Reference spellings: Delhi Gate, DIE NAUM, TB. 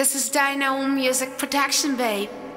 This is DIE NAUM Music Production, babe.